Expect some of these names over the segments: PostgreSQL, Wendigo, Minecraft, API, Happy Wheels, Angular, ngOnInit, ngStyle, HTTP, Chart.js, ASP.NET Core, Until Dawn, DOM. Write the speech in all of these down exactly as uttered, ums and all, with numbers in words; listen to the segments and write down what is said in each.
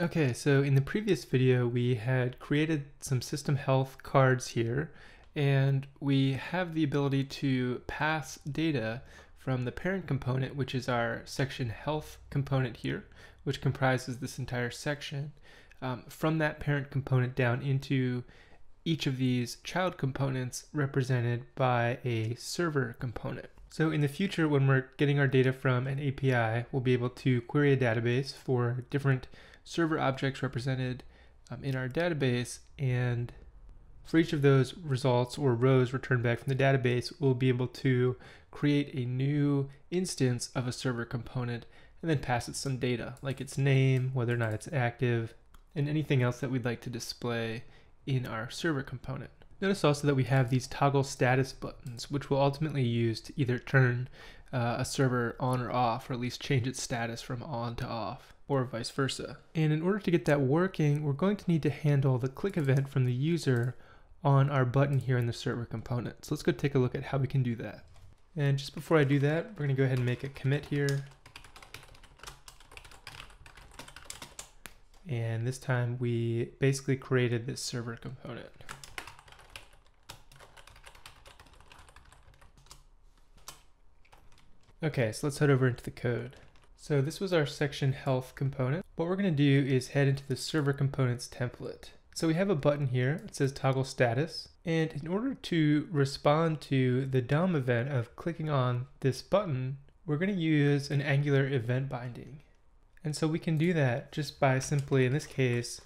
Okay, so in the previous video, we had created some system health cards here, and we have the ability to pass data from the parent component, which is our section health component here, which comprises this entire section, um, from that parent component down into each of these child components represented by a server component. So in the future, when we're getting our data from an A P I, we'll be able to query a database for different server objects represented um, in our database, and for each of those results or rows returned back from the database, we'll be able to create a new instance of a server component and then pass it some data, like its name, whether or not it's active, and anything else that we'd like to display in our server component. Notice also that we have these toggle status buttons, which we'll ultimately use to either turn uh, a server on or off, or at least change its status from on to off, or vice versa. And in order to get that working, we're going to need to handle the click event from the user on our button here in the server component. So let's go take a look at how we can do that. And just before I do that, we're going to go ahead and make a commit here. And this time we basically created this server component. Okay, so let's head over into the code. So this was our section health component. What we're going to do is head into the server components template. So we have a button here, it says toggle status, and in order to respond to the D O M event of clicking on this button, we're going to use an Angular event binding. And so we can do that just by simply, in this case,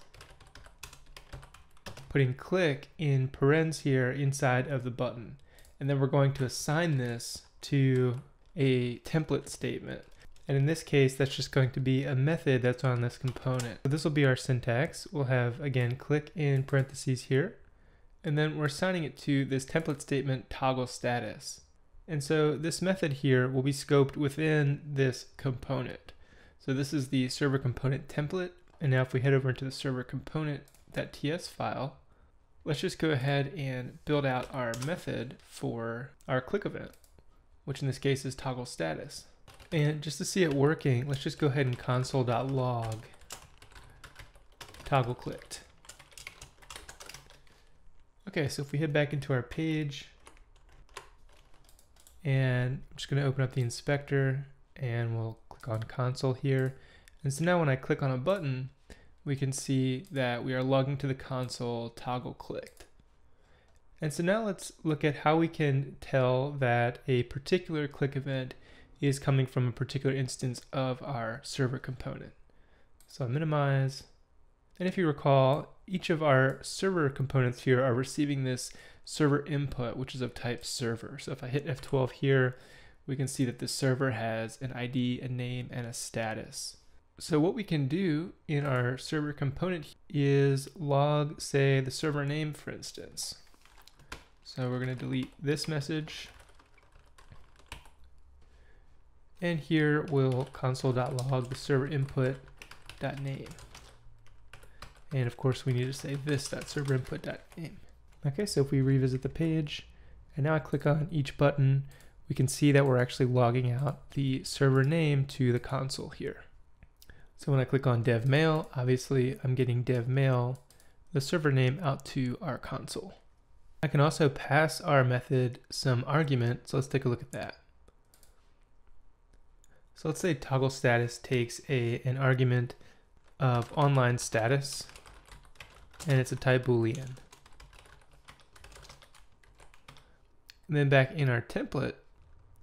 putting click in parens here inside of the button. And then we're going to assign this to a template statement. And in this case, that's just going to be a method that's on this component. So this will be our syntax. We'll have, again, click in parentheses here. And then we're assigning it to this template statement toggle status. And so this method here will be scoped within this component. So this is the server component template. And now if we head over into the server component.ts file, let's just go ahead and build out our method for our click event, which in this case is toggle status. And just to see it working, let's just go ahead and console.log toggle clicked. Okay, so if we head back into our page, and I'm just going to open up the inspector, and we'll click on console here. And so now when I click on a button, we can see that we are logging to the console toggle clicked. And so now let's look at how we can tell that a particular click event is coming from a particular instance of our server component. So I'll minimize. And if you recall, each of our server components here are receiving this server input, which is of type server. So if I hit F twelve here, we can see that the server has an I D, a name, and a status. So what we can do in our server component is log, say, the server name, for instance. So we're going to delete this message. And here we'll console.log the server input.name. And of course, we need to say this.server input dot name. Okay, so if we revisit the page, and now I click on each button, we can see that we're actually logging out the server name to the console here. So when I click on dev mail, obviously I'm getting dev mail, the server name, out to our console. I can also pass our method some argument, so let's take a look at that. So let's say toggle status takes a, an argument of online status, and it's a type Boolean. And then back in our template,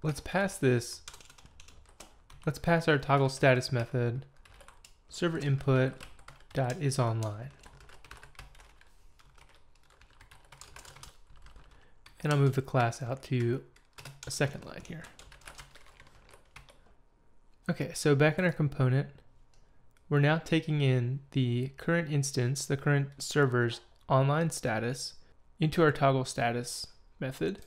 let's pass this, let's pass our toggle status method, server input dot is online. And I'll move the class out to a second line here. Okay, so back in our component, we're now taking in the current instance, the current server's online status, into our toggle status method.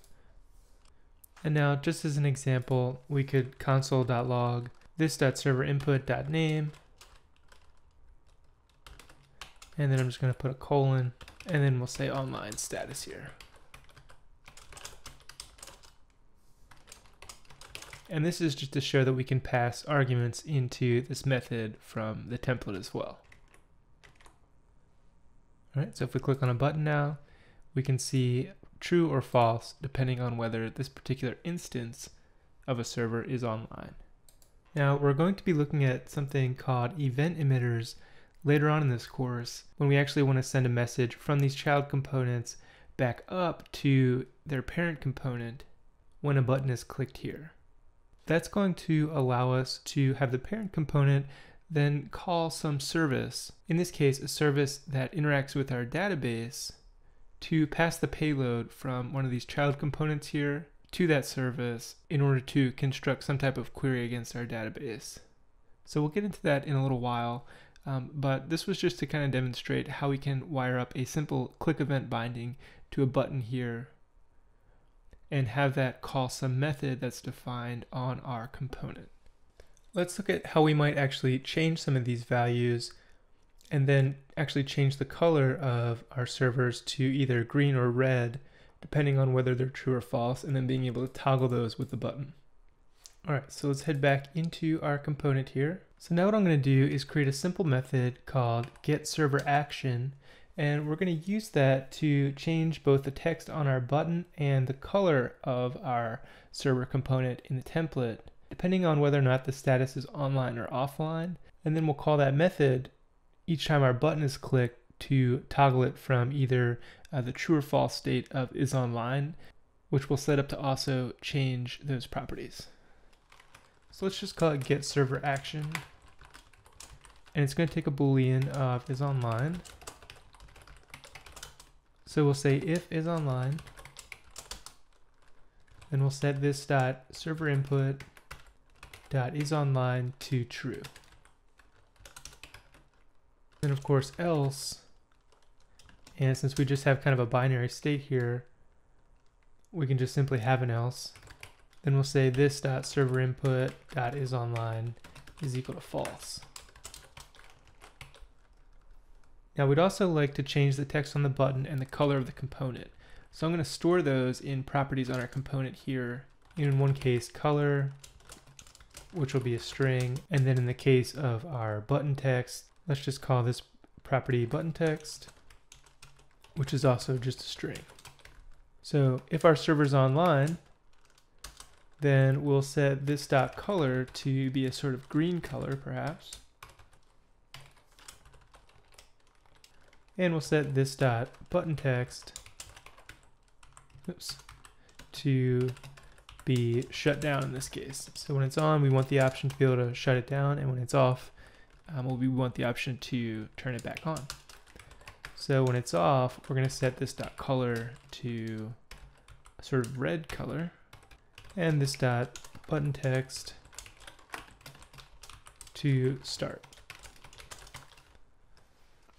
And now, just as an example, we could console.log this.server input dot name, and then I'm just going to put a colon, and then we'll say online status here. And this is just to show that we can pass arguments into this method from the template as well. All right, so if we click on a button now, we can see true or false, depending on whether this particular instance of a server is online. Now we're going to be looking at something called event emitters later on in this course, when we actually want to send a message from these child components back up to their parent component when a button is clicked here. That's going to allow us to have the parent component then call some service, in this case a service that interacts with our database, to pass the payload from one of these child components here to that service in order to construct some type of query against our database. So we'll get into that in a little while, um, but this was just to kind of demonstrate how we can wire up a simple click event binding to a button here and have that call some method that's defined on our component. Let's look at how we might actually change some of these values and then actually change the color of our servers to either green or red, depending on whether they're true or false, and then being able to toggle those with the button. All right, so let's head back into our component here. So now what I'm going to do is create a simple method called getServerAction, and we're going to use that to change both the text on our button and the color of our server component in the template, depending on whether or not the status is online or offline. And then we'll call that method each time our button is clicked to toggle it from either uh, the true or false state of is online, which we'll set up to also change those properties. So let's just call it get server action, and it's going to take a boolean of is online. So we'll say if is online, then we'll set this dot server input dot is online to true. And of course else, and since we just have kind of a binary state here, we can just simply have an else. Then we'll say this dot server input dot is online is equal to false. Now we'd also like to change the text on the button and the color of the component, so I'm going to store those in properties on our component here. In one case color, which will be a string, and then in the case of our button text, let's just call this property button text, which is also just a string. So if our server's online, then we'll set this dot color to be a sort of green color perhaps, and we'll set this dot button text, oops, to be shut down in this case. So when it's on, we want the option to be able to shut it down, and when it's off, Um, well, we want the option to turn it back on. So when it's off, we're going to set this dot color to a sort of red color, and this dot button text to start.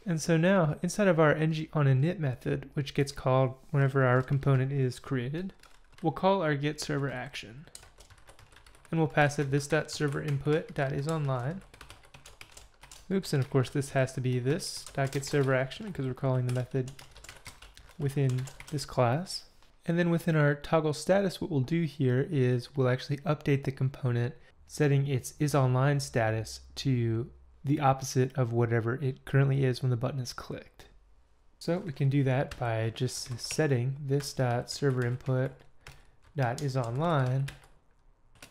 And so now inside of our ngOnInit method, which gets called whenever our component is created, we'll call our get server action, and we'll pass it this dot server input dot is online. Oops, and of course this has to be this dot get server action because we're calling the method within this class. And then within our toggle status, what we'll do here is we'll actually update the component, setting its is online status to the opposite of whatever it currently is when the button is clicked. So we can do that by just setting this dot server input dot is online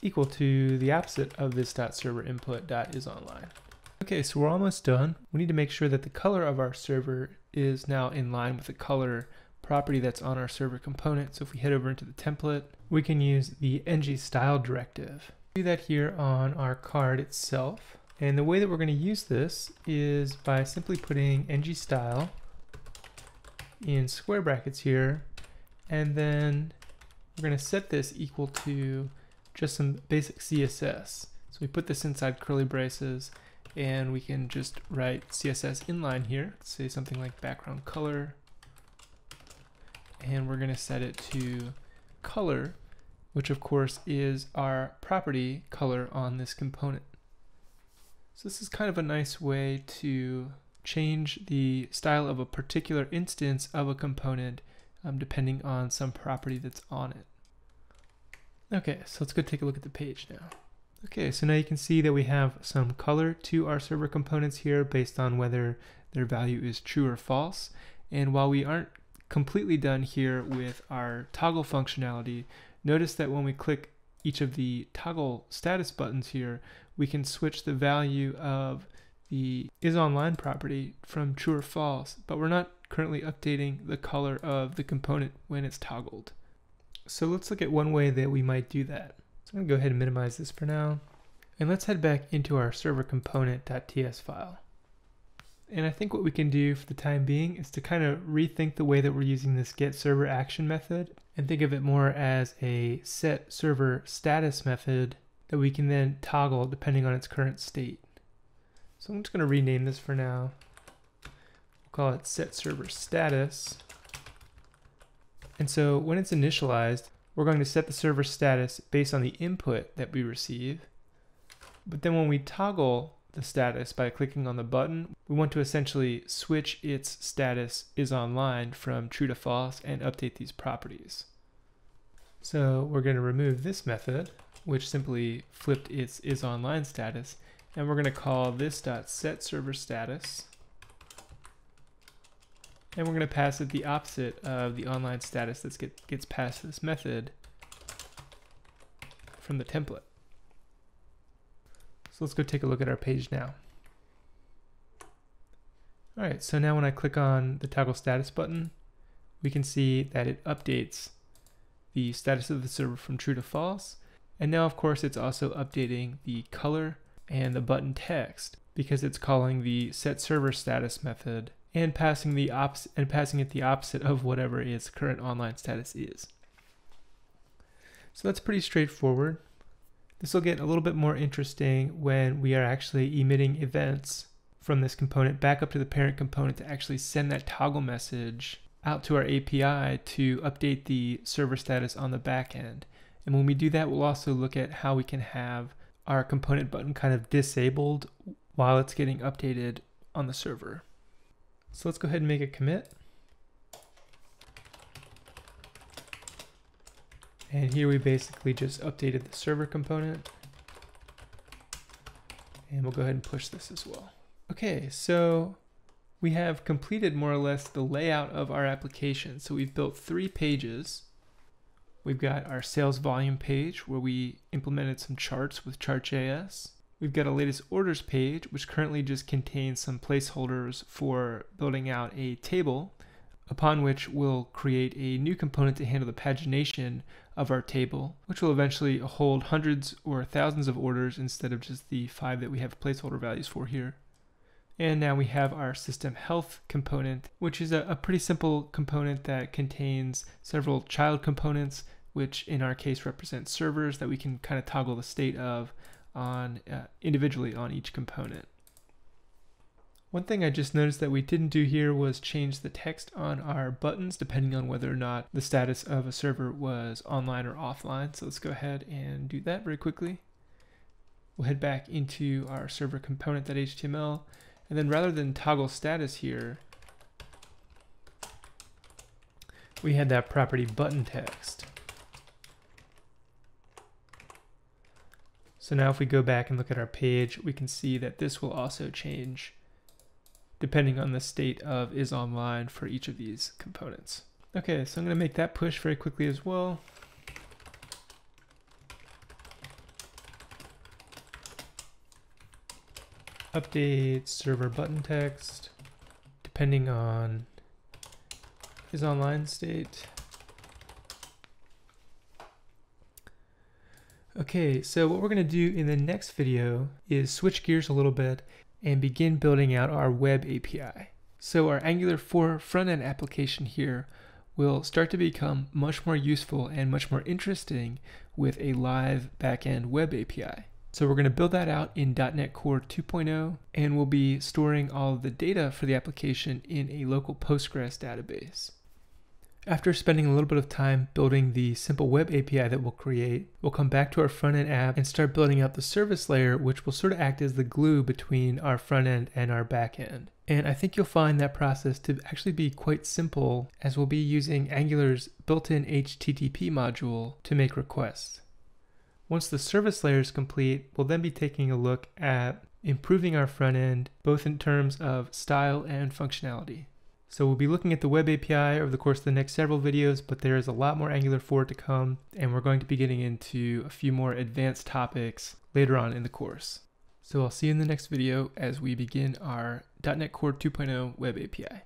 equal to the opposite of this dot server input dot is online. Okay, so we're almost done. We need to make sure that the color of our server is now in line with the color property that's on our server component. So if we head over into the template, we can use the ngStyle directive. Do that here on our card itself. And the way that we're going to use this is by simply putting ngStyle in square brackets here. And then we're going to set this equal to just some basic C S S. So we put this inside curly braces, and we can just write C S S inline here, say something like background color, and we're going to set it to color, which of course is our property color on this component. So this is kind of a nice way to change the style of a particular instance of a component um, depending on some property that's on it. Okay, so let's go take a look at the page now. Okay, so now you can see that we have some color to our server components here based on whether their value is true or false, And while we aren't completely done here with our toggle functionality, notice that when we click each of the toggle status buttons here, we can switch the value of the isOnline property from true or false, but we're not currently updating the color of the component when it's toggled. So let's look at one way that we might do that. So I'm gonna go ahead and minimize this for now. And let's head back into our server component.ts file. And I think what we can do for the time being is to kind of rethink the way that we're using this get server action method and think of it more as a set server status method that we can then toggle depending on its current state. So I'm just gonna rename this for now. We'll call it set server status. And so when it's initialized, we're going to set the server status based on the input that we receive. But then when we toggle the status by clicking on the button, we want to essentially switch its status is online from true to false and update these properties. So we're going to remove this method, which simply flipped its is online status, and we're going to call this dot set server status, and we're going to pass it the opposite of the online status that get, gets passed to this method from the template. So let's go take a look at our page now. All right, so now when I click on the toggle status button, we can see that it updates the status of the server from true to false. And now, of course, it's also updating the color and the button text because it's calling the set server status method and passing the ops and passing it the opposite of whatever its current online status is. So that's pretty straightforward. This will get a little bit more interesting when we are actually emitting events from this component back up to the parent component to actually send that toggle message out to our A P I to update the server status on the back end. And when we do that, we'll also look at how we can have our component button kind of disabled while it's getting updated on the server. So let's go ahead and make a commit. And here we basically just updated the server component. And we'll go ahead and push this as well. Okay, so we have completed more or less the layout of our application. So we've built three pages. We've got our sales volume page where we implemented some charts with Chart.js. We've got a latest orders page, which currently just contains some placeholders for building out a table, upon which we'll create a new component to handle the pagination of our table, which will eventually hold hundreds or thousands of orders instead of just the five that we have placeholder values for here. And now we have our system health component, which is a, a pretty simple component that contains several child components, which in our case represent servers that we can kind of toggle the state of on uh, individually on each component. One thing I just noticed that we didn't do here was change the text on our buttons depending on whether or not the status of a server was online or offline. So let's go ahead and do that very quickly. We'll head back into our server component.html, and then rather than toggle status here, we had that property button text. So now if we go back and look at our page, we can see that this will also change depending on the state of is online for each of these components. Okay, so I'm going to make that push very quickly as well. Update server button text depending on is online state. Okay, so what we're going to do in the next video is switch gears a little bit and begin building out our web A P I. So our Angular four front-end application here will start to become much more useful and much more interesting with a live back-end web A P I. So we're going to build that out in dot NET Core two point oh, and we'll be storing all of the data for the application in a local Postgres database. After spending a little bit of time building the simple web A P I that we'll create, we'll come back to our front-end app and start building out the service layer, which will sort of act as the glue between our front-end and our back-end. And I think you'll find that process to actually be quite simple, as we'll be using Angular's built-in H T T P module to make requests. Once the service layer is complete, we'll then be taking a look at improving our front-end, both in terms of style and functionality. So we'll be looking at the web A P I over the course of the next several videos, but there is a lot more Angular four to come, and we're going to be getting into a few more advanced topics later on in the course. So I'll see you in the next video as we begin our dot NET Core two point oh web A P I.